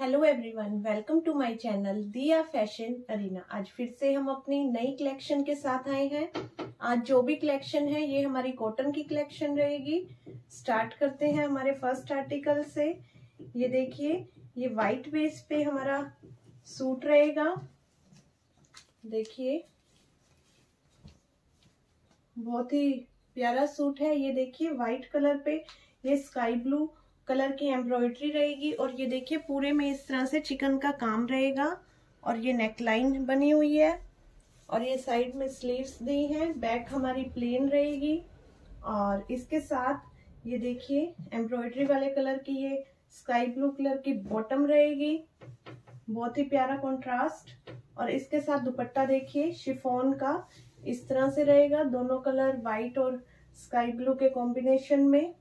Hello everyone, welcome to my channel Diya fashion arena. आज फिर से हम अपनी नई कलेक्शन के साथ आए हैं। आज जो भी कलेक्शन है ये हमारी कॉटन की कलेक्शन रहेगी। स्टार्ट करते हैं हमारे फर्स्ट आर्टिकल से। ये देखिए, ये वाइट बेस पे हमारा सूट रहेगा। देखिए बहुत ही प्यारा सूट है। ये देखिए वाइट कलर पे ये स्काई ब्लू कलर की एम्ब्रॉयडरी रहेगी और ये देखिए पूरे में इस तरह से चिकन का काम रहेगा और ये नेकलाइन बनी हुई है और ये साइड में स्लीव्स दी हैं। बैक हमारी प्लेन रहेगी और इसके साथ ये देखिए एम्ब्रॉयडरी वाले कलर की ये स्काई ब्लू कलर की बॉटम रहेगी। बहुत ही प्यारा कॉन्ट्रास्ट। और इसके साथ दुपट्टा देखिए शिफॉन का इस तरह से रहेगा। दोनों कलर वाइट और स्काई ब्लू के कॉम्बिनेशन में।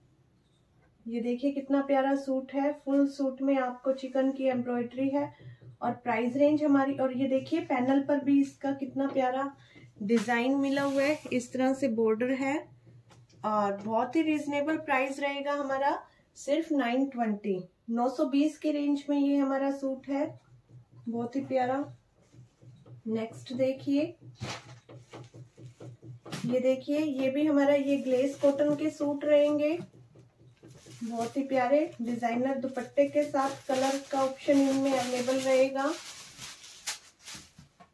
ये देखिए कितना प्यारा सूट है। फुल सूट में आपको चिकन की एम्ब्रॉयडरी है और प्राइस रेंज हमारी। और ये देखिए पैनल पर भी इसका कितना प्यारा डिजाइन मिला हुआ है। इस तरह से बॉर्डर है और बहुत ही रिजनेबल प्राइस रहेगा हमारा, सिर्फ 920 920 के रेंज में ये हमारा सूट है। बहुत ही प्यारा। नेक्स्ट देखिए, ये देखिए ये भी हमारा ये ग्लेस कॉटन के सूट रहेंगे। बहुत ही प्यारे डिजाइनर दुपट्टे के साथ। कलर का ऑप्शन इनमें अवेलेबल रहेगा।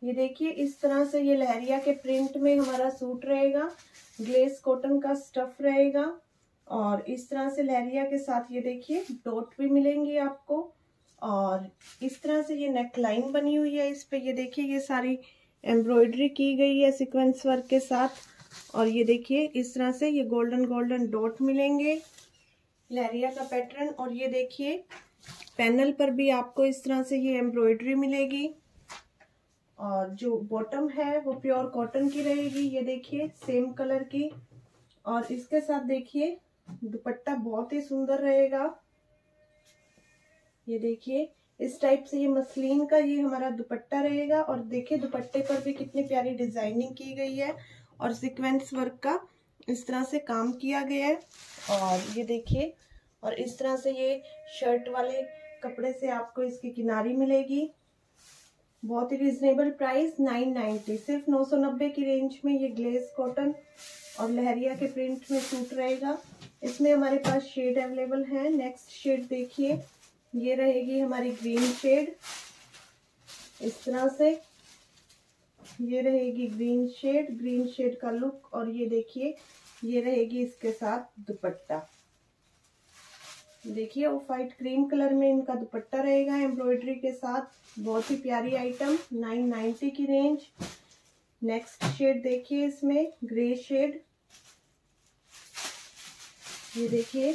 ये देखिए इस तरह से ये लहरिया के प्रिंट में हमारा सूट रहेगा। ग्लेस कॉटन का स्टफ रहेगा और इस तरह से लहरिया के साथ ये देखिए डॉट भी मिलेंगी आपको। और इस तरह से ये नेकलाइन बनी हुई है। इस पे ये देखिए ये सारी एम्ब्रॉयडरी की गई है सिक्वेंस वर्क के साथ। और ये देखिए इस तरह से ये गोल्डन गोल्डन डॉट मिलेंगे लहरिया का पैटर्न। और ये देखिए पैनल पर भी आपको इस तरह से ये एम्ब्रॉयडरी मिलेगी और जो बॉटम है वो प्योर कॉटन की रहेगी। ये देखिए सेम कलर की। और इसके साथ देखिए दुपट्टा बहुत ही सुंदर रहेगा। ये देखिए इस टाइप से ये मसलिन का ये हमारा दुपट्टा रहेगा। और देखिए दुपट्टे पर भी कितनी प्यारी डिजाइनिंग की गई है और सीक्वेंस वर्क का इस तरह से काम किया गया है। और ये देखिए और इस तरह से ये शर्ट वाले कपड़े से आपको इसकी किनारी मिलेगी। बहुत ही रिजनेबल प्राइस 990, सिर्फ 990 की रेंज में ये ग्लेस कॉटन और लहरिया के प्रिंट में सूट रहेगा। इसमें हमारे पास शेड अवेलेबल है। नेक्स्ट शेड देखिए ये रहेगी हमारी ग्रीन शेड। इस तरह से ये रहेगी ग्रीन शेड। ग्रीन शेड का लुक। और ये देखिए ये रहेगी इसके साथ दुपट्टा। देखिए ऑफ वाइट क्रीम कलर में इनका दुपट्टा रहेगा एम्ब्रॉयडरी के साथ। बहुत ही प्यारी आइटम, 990 की रेंज। नेक्स्ट शेड देखिए इसमें ग्रे शेड। ये देखिए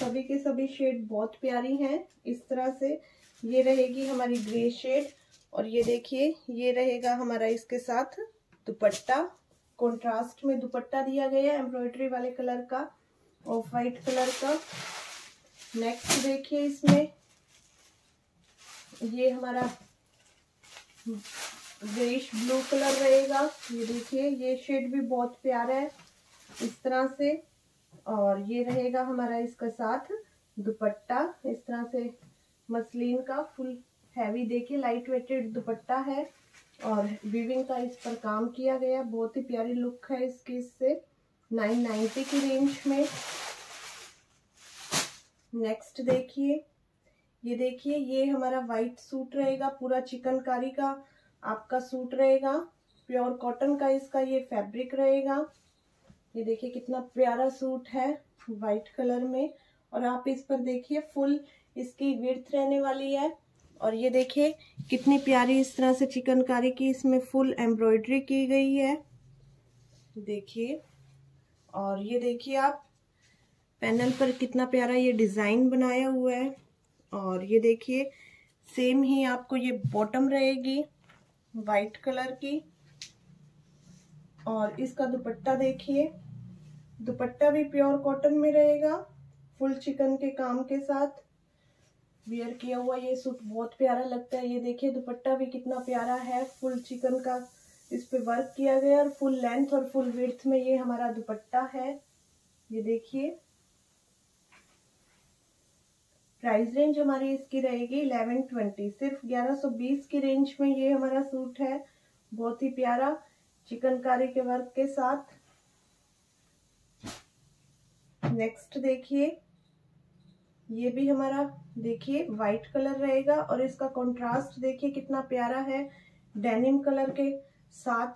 सभी के सभी शेड बहुत प्यारी हैं। इस तरह से ये रहेगी हमारी ग्रे शेड। और ये देखिए ये रहेगा हमारा इसके साथ दुपट्टा। कंट्रास्ट में दुपट्टा दिया गया है एम्ब्रॉयडरी वाले कलर का, ऑफ वाइट कलर का। नेक्स्ट देखिए इसमें ये हमारा ग्रेश ब्लू कलर रहेगा। ये देखिए ये शेड भी बहुत प्यारा है इस तरह से। और ये रहेगा हमारा इसके साथ दुपट्टा इस तरह से मसलिन का। फुल हैवी देखिए लाइट वेटेड दुपट्टा है और वीविंग का इस पर काम किया गया। बहुत ही प्यारी लुक है इसकी। इससे 990 की रेंज में। नेक्स्ट देखिए ये देखिए ये हमारा वाइट सूट रहेगा। पूरा चिकनकारी का आपका सूट रहेगा। प्योर कॉटन का इसका ये फैब्रिक रहेगा। ये देखिए कितना प्यारा सूट है वाइट कलर में। और आप इस पर देखिए फुल इसकी विड्थ रहने वाली है। और ये देखिए कितनी प्यारी इस तरह से चिकनकारी की इसमें फुल एम्ब्रॉयडरी की गई है। देखिए और ये देखिए आप पैनल पर कितना प्यारा ये डिजाइन बनाया हुआ है। और ये देखिए सेम ही आपको ये बॉटम रहेगी वाइट कलर की। और इसका दुपट्टा देखिए दुपट्टा भी प्योर कॉटन में रहेगा फुल चिकन के काम के साथ। वेयर किया हुआ ये सूट बहुत प्यारा लगता है। ये देखिए दुपट्टा भी कितना प्यारा है। फुल चिकन का इस पे वर्क किया गया और फुल लेंथ और फुल विड्थ में ये हमारा दुपट्टा है। ये देखिए प्राइस रेंज हमारी इसकी रहेगी 1120, सिर्फ 1120 की रेंज में ये हमारा सूट है। बहुत ही प्यारा चिकनकारी के वर्क के साथ। नेक्स्ट देखिए, ये भी हमारा देखिए वाइट कलर रहेगा और इसका कंट्रास्ट देखिए कितना प्यारा है। डेनिम कलर के साथ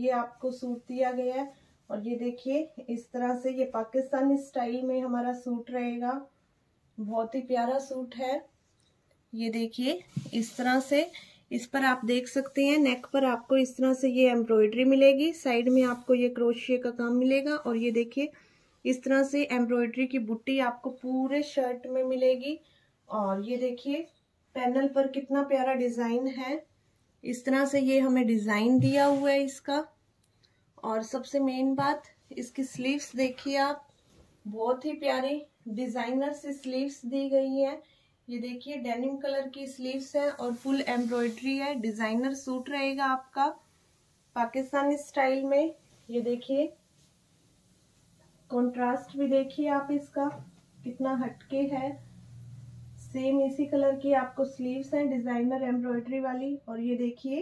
ये आपको सूट दिया गया है और ये देखिए इस तरह से ये पाकिस्तानी स्टाइल में हमारा सूट रहेगा। बहुत ही प्यारा सूट है। ये देखिए इस तरह से इस पर आप देख सकते हैं, नेक पर आपको इस तरह से ये एम्ब्रॉयडरी मिलेगी, साइड में आपको ये क्रोशिये का काम मिलेगा और ये देखिए इस तरह से एम्ब्रॉयडरी की बुट्टी आपको पूरे शर्ट में मिलेगी। और ये देखिए पैनल पर कितना प्यारा डिजाइन है, इस तरह से ये हमें डिजाइन दिया हुआ है इसका। और सबसे मेन बात, इसकी स्लीव्स देखिए आप, बहुत ही प्यारी डिजाइनर से स्लीव्स दी गई हैं। ये देखिए डेनिम कलर की स्लीव्स है और फुल एम्ब्रॉयडरी है। डिजाइनर सूट रहेगा आपका पाकिस्तानी स्टाइल में। ये देखिए कंट्रास्ट भी देखिए आप इसका कितना हटके है। सेम इसी कलर की आपको स्लीव्स हैं डिजाइनर एम्ब्रॉयडरी वाली। और ये देखिए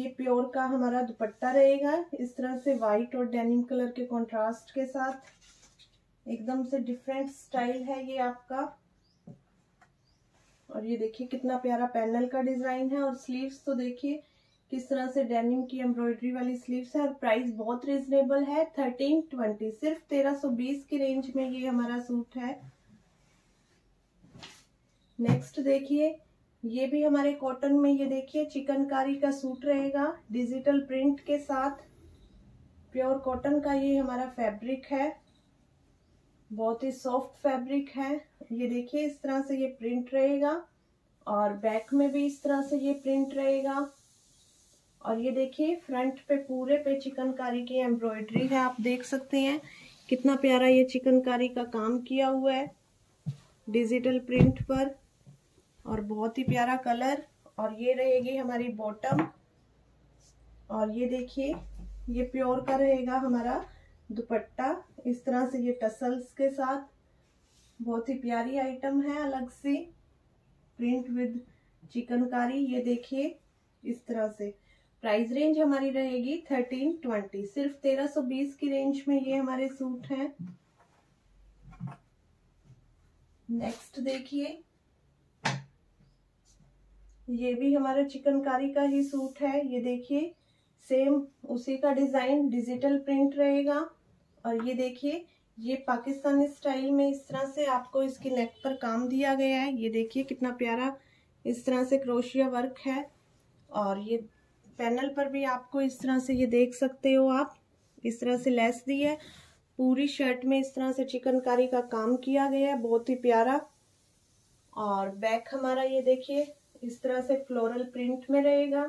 ये प्योर का हमारा दुपट्टा रहेगा इस तरह से वाइट और डेनिम कलर के कंट्रास्ट के साथ। एकदम से डिफरेंट स्टाइल है ये आपका। और ये देखिए कितना प्यारा पैनल का डिजाइन है और स्लीव्स तो देखिए किस तरह से डेनिम की एम्ब्रॉयडरी वाली स्लीव्स है। और प्राइस बहुत रिजनेबल है 1320, सिर्फ 1320 की रेंज में ये हमारा सूट है। नेक्स्ट देखिए, ये भी हमारे कॉटन में ये देखिए चिकनकारी का सूट रहेगा डिजिटल प्रिंट के साथ। प्योर कॉटन का ये हमारा फैब्रिक है, बहुत ही सॉफ्ट फैब्रिक है। ये देखिए इस तरह से ये प्रिंट रहेगा और बैक में भी इस तरह से ये प्रिंट रहेगा। और ये देखिए फ्रंट पे पूरे पे चिकनकारी की एम्ब्रॉयडरी है, आप देख सकते हैं कितना प्यारा ये चिकनकारी का काम किया हुआ है डिजिटल प्रिंट पर। और बहुत ही प्यारा कलर। और ये रहेगी हमारी बॉटम। और ये देखिए ये प्योर का रहेगा हमारा दुपट्टा इस तरह से ये टसल्स के साथ। बहुत ही प्यारी आइटम है, अलग सी प्रिंट विद चिकनकारी। ये देखिए इस तरह से प्राइस रेंज हमारी रहेगी 1320, सिर्फ 1320 की रेंज में ये हमारे सूट हैं। नेक्स्ट देखिए, ये भी हमारा चिकनकारी का ही सूट है। ये देखिए सेम उसी का डिजाइन डिजिटल प्रिंट रहेगा। और ये देखिए ये पाकिस्तानी स्टाइल में इस तरह से आपको इसकी नेक पर काम दिया गया है। ये देखिए कितना प्यारा इस तरह से क्रोशिया वर्क है। और ये पैनल पर भी आपको इस तरह से ये देख सकते हो आप, इस तरह से लेस दी है। पूरी शर्ट में इस तरह से चिकनकारी का काम किया गया है, बहुत ही प्यारा। और बैक हमारा ये देखिए इस तरह से फ्लोरल प्रिंट में रहेगा।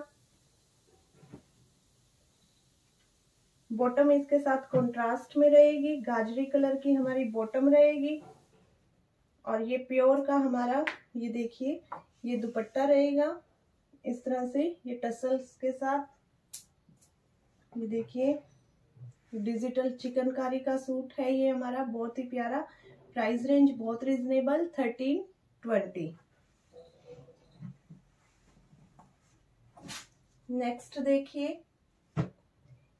बॉटम इसके साथ कंट्रास्ट में रहेगी, गाजरी कलर की हमारी बॉटम रहेगी। और ये प्योर का हमारा ये देखिए ये दुपट्टा रहेगा इस तरह से ये टसल्स के साथ। ये देखिए डिजिटल चिकनकारी का सूट है ये हमारा, बहुत ही प्यारा। प्राइस रेंज बहुत रिजनेबल 1320। नेक्स्ट देखिए,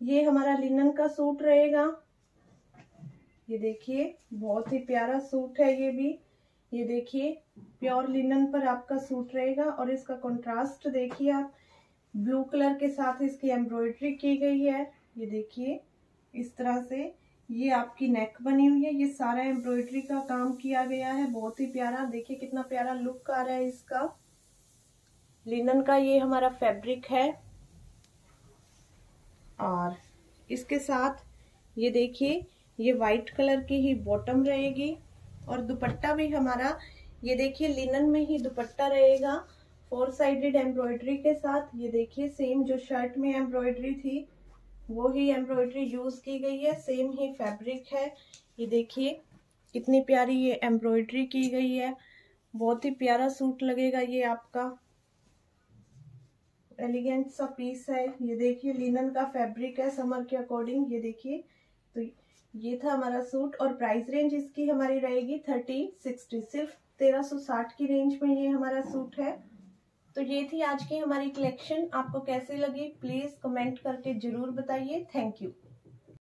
ये हमारा लिनन का सूट रहेगा। ये देखिए बहुत ही प्यारा सूट है ये भी। ये देखिए प्योर लिनन पर आपका सूट रहेगा। और इसका कंट्रास्ट देखिए आप, ब्लू कलर के साथ इसकी एम्ब्रॉयडरी की गई है। ये देखिए इस तरह से ये आपकी नेक बनी हुई है, ये सारा एम्ब्रॉयडरी का काम किया गया है। बहुत ही प्यारा, देखिए कितना प्यारा लुक आ रहा है इसका। लिनन का ये हमारा फैब्रिक है। और इसके साथ ये देखिए ये वाइट कलर की ही बॉटम रहेगी। और दुपट्टा भी हमारा ये देखिए लिनन में ही दुपट्टा रहेगा 4 साइडेड एम्ब्रॉयडरी के साथ। ये देखिए सेम जो शर्ट में एम्ब्रॉयडरी थी वो ही एम्ब्रॉयडरी यूज की गई है, सेम ही फैब्रिक है। ये देखिए कितनी प्यारी ये एम्ब्रॉयडरी की गई है, बहुत ही प्यारा सूट लगेगा ये आपका। एलिगेंट सा पीस है। ये देखिए लिनन का फैब्रिक है समर के अकॉर्डिंग। ये देखिए, तो ये था हमारा सूट। और प्राइस रेंज इसकी हमारी रहेगी 1360, सिर्फ 1360 की रेंज में ये हमारा सूट है। तो ये थी आज की हमारी कलेक्शन, आपको कैसे लगी प्लीज कमेंट करके जरूर बताइए। Thank you.